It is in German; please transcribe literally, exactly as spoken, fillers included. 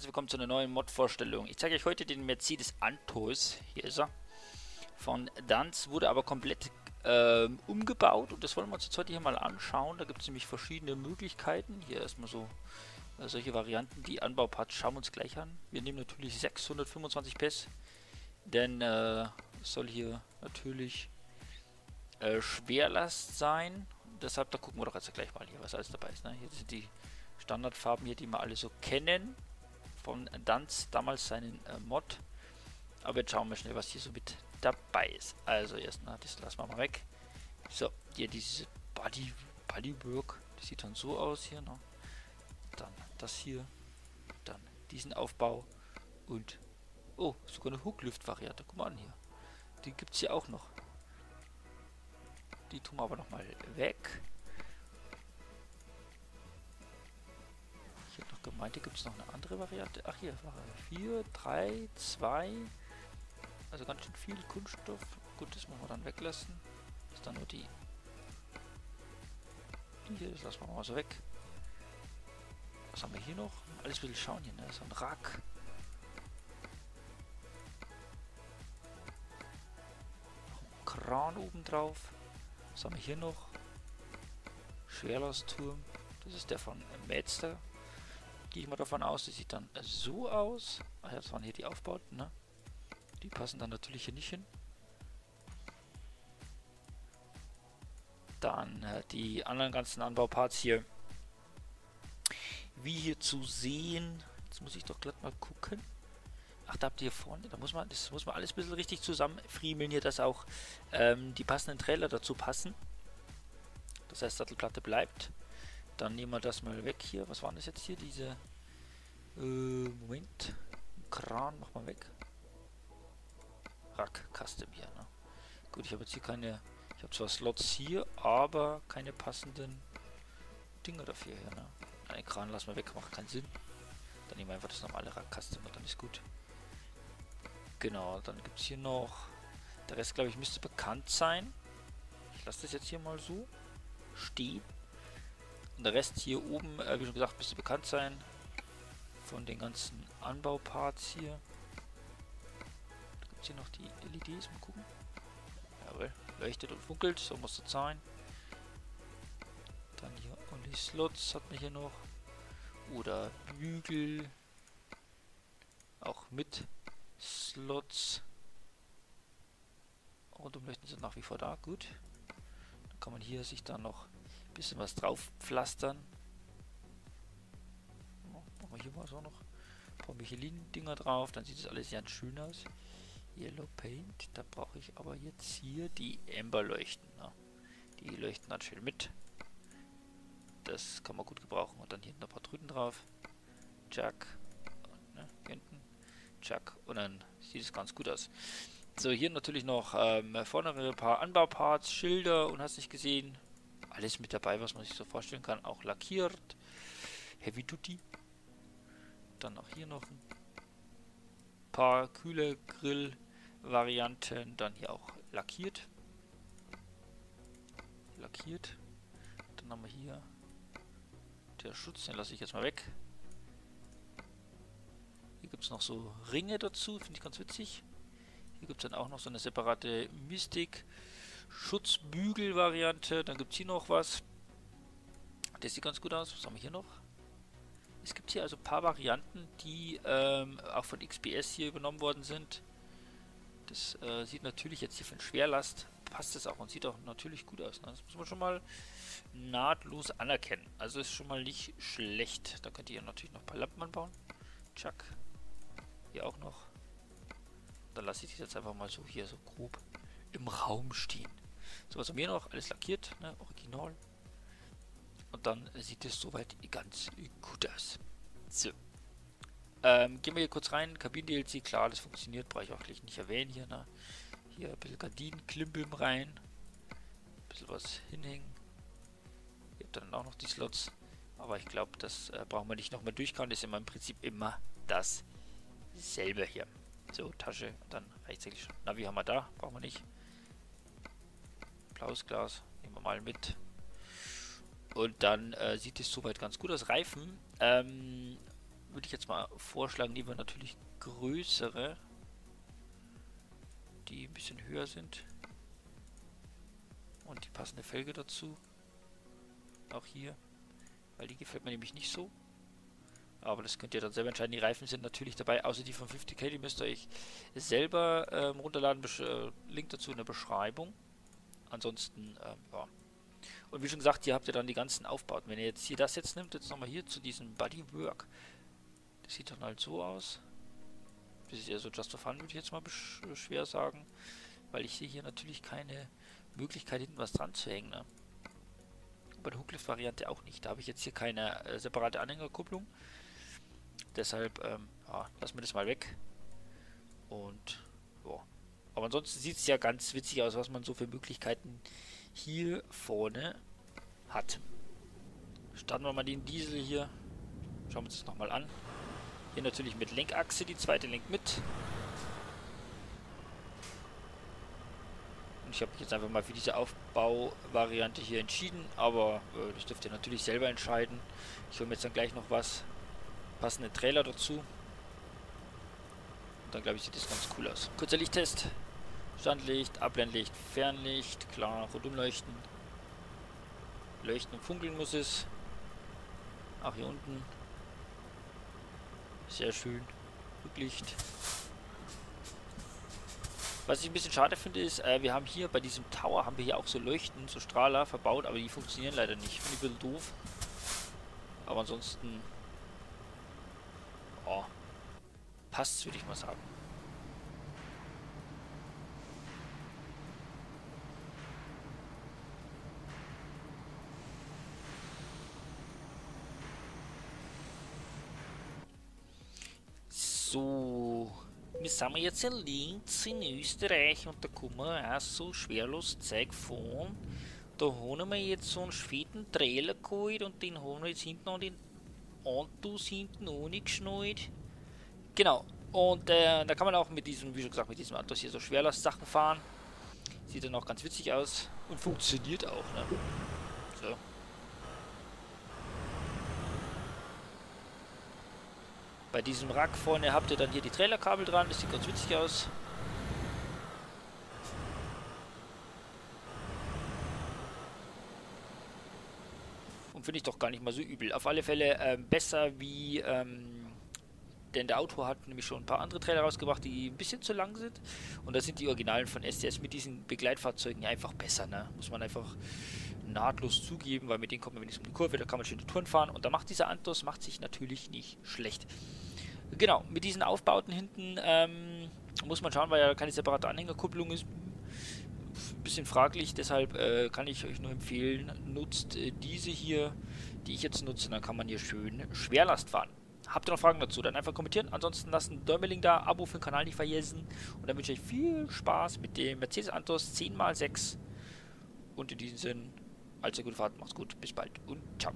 herzlich willkommen zu einer neuen Mod-Vorstellung. Ich zeige euch heute den Mercedes Antos, hier ist er, von Danz, wurde aber komplett ähm, umgebaut und das wollen wir uns jetzt heute hier mal anschauen. Da gibt es nämlich verschiedene Möglichkeiten, hier erstmal so äh, solche Varianten, die Anbauparts schauen wir uns gleich an. Wir nehmen natürlich sechshundertfünfundzwanzig P S, denn äh, es soll hier natürlich äh, Schwerlast sein, deshalb da gucken wir doch jetzt gleich mal hier, was alles dabei ist, ne? Hier sind die Standardfarben hier, die wir alle so kennen, von Danz, damals seinen äh, Mod. Aber jetzt schauen wir schnell, was hier so mit dabei ist. Also erstmal, das lassen wir mal weg. So, hier dieses Body, Bodywork, das sieht dann so aus hier, ne? Dann das hier, dann diesen Aufbau und, oh, sogar eine Hooklift-Variante, guck mal an hier. Die gibt es hier auch noch. Die tun wir aber nochmal weg. Gemeinte gibt es noch eine andere Variante. Ach, hier war vier, drei, zwei. Also ganz schön viel Kunststoff. Gut, das müssen wir dann weglassen. Das ist dann nur die. Die hier, das lassen wir mal so weg. Was haben wir hier noch? Alles ein bisschen schauen hier, ne? So ein Rack. Noch ein Kran oben drauf. Was haben wir hier noch? Schwerlastturm. Das ist der von MADster. Gehe ich mal davon aus, das sieht dann so aus. Ach ja, das waren hier die Aufbauten, ne? Die passen dann natürlich hier nicht hin. Dann äh, die anderen ganzen Anbauparts hier. Wie hier zu sehen. Jetzt muss ich doch glatt mal gucken. Ach, da habt ihr hier vorne, da muss man, das muss man alles ein bisschen richtig zusammenfriemeln hier, dass auch ähm, die passenden Trailer dazu passen. Das heißt, Sattelplatte bleibt. Dann nehmen wir das mal weg hier. Was waren das jetzt hier? Diese... Äh, Moment. Kran, mach mal weg. Rack Custom hier, ne? Gut, ich habe jetzt hier keine... Ich habe zwar Slots hier, aber keine passenden Dinge dafür hier, ne? Einen Kran lassen wir weg, macht keinen Sinn. Dann nehmen wir einfach das normale Rack Custom und dann ist gut. Genau, dann gibt es hier noch... Der Rest, glaube ich, müsste bekannt sein. Ich lasse das jetzt hier mal so stehen. Und der Rest hier oben, äh, wie schon gesagt, müsste bekannt sein von den ganzen Anbauparts hier. Da gibt es hier noch die L E Ds, mal gucken. Jawohl, leuchtet und funkelt, so muss das sein. Dann hier Only Slots hat man hier noch. Oder Bügel. Auch mit Slots. Rundumleuchten sind nach wie vor da, gut. Dann kann man hier sich dann noch bisschen was drauf pflastern. Oh, machen wir hier mal so noch ein paar Michelin-Dinger drauf, dann sieht es alles ganz schön aus. Yellow Paint, da brauche ich aber jetzt hier die Amber-Leuchten. Ne? Die leuchten dann schön mit. Das kann man gut gebrauchen. Und dann hier noch ein paar Trüten drauf. Jack. Ne, hinten. Jack. Und dann sieht es ganz gut aus. So, hier natürlich noch ähm, vorne ein paar Anbauparts, Schilder und hast nicht gesehen. Alles mit dabei, was man sich so vorstellen kann. Auch lackiert. Heavy Duty. Dann auch hier noch ein paar kühle Grill-Varianten. Dann hier auch lackiert. Lackiert. Dann haben wir hier der Schutz. Den lasse ich jetzt mal weg. Hier gibt es noch so Ringe dazu. Finde ich ganz witzig. Hier gibt es dann auch noch so eine separate Mystik. Schutzbügel-Variante, dann gibt es hier noch was. Das sieht ganz gut aus. Was haben wir hier noch? Es gibt hier also ein paar Varianten, die ähm, auch von X P S hier übernommen worden sind. Das äh, sieht natürlich jetzt hier für eine Schwerlast, passt es auch und sieht auch natürlich gut aus. Ne? Das muss man schon mal nahtlos anerkennen. Also ist schon mal nicht schlecht. Da könnt ihr natürlich noch ein paar Lampen anbauen. Chuck. Hier auch noch. Dann lasse ich das jetzt einfach mal so hier so grob im Raum stehen. So, was haben wir noch? Alles lackiert, ne? Original. Und dann sieht es soweit ganz gut aus. So. Ähm, gehen wir hier kurz rein. Kabinen-D L C, klar, das funktioniert. Brauche ich auch gleich nicht erwähnen hier, ne? Hier ein bisschen Gardinen, Klimbim rein. Ein bisschen was hinhängen. Ihr habt dann auch noch die Slots. Aber ich glaube, das äh, brauchen wir nicht nochmal durchkauen. Das ist immer im Prinzip immer dasselbe hier. So, Tasche. Dann reicht es eigentlich schon. Navi haben wir da. Brauchen wir nicht. Blaues Glas, nehmen wir mal mit. Und dann äh, sieht es soweit ganz gut aus. Reifen ähm, würde ich jetzt mal vorschlagen, nehmen wir natürlich größere, die ein bisschen höher sind und die passende Felge dazu, auch hier, weil die gefällt mir nämlich nicht so. Aber das könnt ihr dann selber entscheiden. Die Reifen sind natürlich dabei, außer die von fünfzig K, die müsst ihr euch selber ähm, runterladen. Besch äh, Link dazu in der Beschreibung. Ansonsten, ähm, ja. Und wie schon gesagt, hier habt ihr dann die ganzen Aufbauten. Wenn ihr jetzt hier das jetzt nimmt, jetzt nochmal hier zu diesem Bodywork. Das sieht dann halt so aus. Das ist eher so just for fun, würde ich jetzt mal schwer sagen. Weil ich sehe hier natürlich keine Möglichkeit, hinten was dran zu hängen. Ne? Bei der Hooklift-Variante auch nicht. Da habe ich jetzt hier keine äh, separate Anhängerkupplung. Deshalb ähm, ja, lassen wir das mal weg. Und ja. Aber ansonsten sieht es ja ganz witzig aus, was man so für Möglichkeiten hier vorne hat. Starten wir mal den Diesel hier. Schauen wir uns das nochmal an. Hier natürlich mit Lenkachse, die zweite lenkt mit. Und ich habe mich jetzt einfach mal für diese Aufbauvariante hier entschieden, aber äh, das dürft ihr natürlich selber entscheiden. Ich hole mir jetzt dann gleich noch was. Passende Trailer dazu. Und dann glaube ich, sieht das ganz cool aus. Kurzer Lichttest. Standlicht, Abblendlicht, Fernlicht, klar, Rundumleuchten. Leuchten und funkeln muss es. Auch hier unten. Sehr schön. Rücklicht. Was ich ein bisschen schade finde ist, äh, wir haben hier bei diesem Tower, haben wir hier auch so Leuchten, so Strahler verbaut, aber die funktionieren leider nicht. Finde ich ein bisschen doof. Aber ansonsten oh, passt, würde ich mal sagen. So, wir sind jetzt in Linz in Österreich und da kommen wir auch so schwerlos Zeug von. Da haben wir jetzt so einen fetten Trailer geholt und den haben wir jetzt hinten an den Antos hinten ohne geschnallt. Genau. Und äh, da kann man auch mit diesem, wie schon gesagt, mit diesem Antos hier so Schwerlastsachen fahren. Sieht dann auch ganz witzig aus. Und funktioniert auch, ne? So. Bei diesem Rack vorne habt ihr dann hier die Trailerkabel dran. Das sieht ganz witzig aus. Finde ich doch gar nicht mal so übel. Auf alle Fälle ähm, besser wie, ähm, denn der Autor hat nämlich schon ein paar andere Trailer rausgebracht, die ein bisschen zu lang sind. Und da sind die Originalen von S C S mit diesen Begleitfahrzeugen einfach besser. Ne? Muss man einfach nahtlos zugeben, weil mit denen kommt man wenigstens um die Kurve, da kann man schöne Touren fahren. Und da macht dieser Antos, macht sich natürlich nicht schlecht. Genau, mit diesen Aufbauten hinten ähm, muss man schauen, weil ja keine separate Anhängerkupplung ist. Bisschen fraglich, deshalb äh, kann ich euch nur empfehlen, nutzt äh, diese hier, die ich jetzt nutze, dann kann man hier schön Schwerlast fahren. Habt ihr noch Fragen dazu, dann einfach kommentieren, ansonsten lasst ein Däumeling da, Abo für den Kanal nicht vergessen und dann wünsche ich euch viel Spaß mit dem Mercedes Antos zehn mal sechs und in diesem Sinn, allzu gute Fahrt, macht's gut, bis bald und ciao.